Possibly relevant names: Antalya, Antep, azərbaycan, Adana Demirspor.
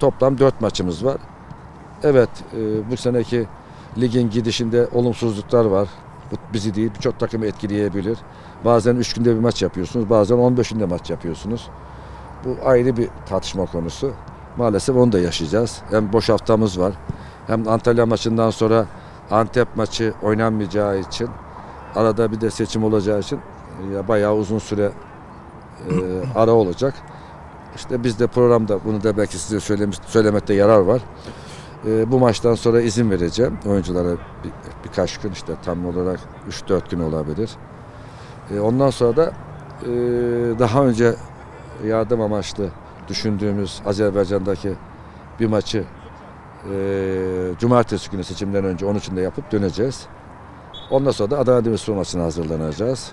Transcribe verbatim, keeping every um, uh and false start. Toplam dört maçımız var. Evet, e, bu seneki ligin gidişinde olumsuzluklar var. Bu bizi değil, birçok takımı etkileyebilir. Bazen üç günde bir maç yapıyorsunuz, bazen on beş günde maç yapıyorsunuz. Bu ayrı bir tartışma konusu. Maalesef onu da yaşayacağız. Hem boş haftamız var, hem Antalya maçından sonra Antep maçı oynanmayacağı için, arada bir de seçim olacağı için ya bayağı uzun süre e, ara olacak. İşte biz de programda bunu da belki size söylemiş, söylemekte yarar var. Ee, bu maçtan sonra izin vereceğim oyunculara bir, birkaç gün, işte tam olarak üç dört gün olabilir. Ee, ondan sonra da e, daha önce yardım amaçlı düşündüğümüz Azerbaycan'daki bir maçı e, cumartesi günü seçimden önce onun için de yapıp döneceğiz. Ondan sonra da Adana Demirspor maçına hazırlanacağız.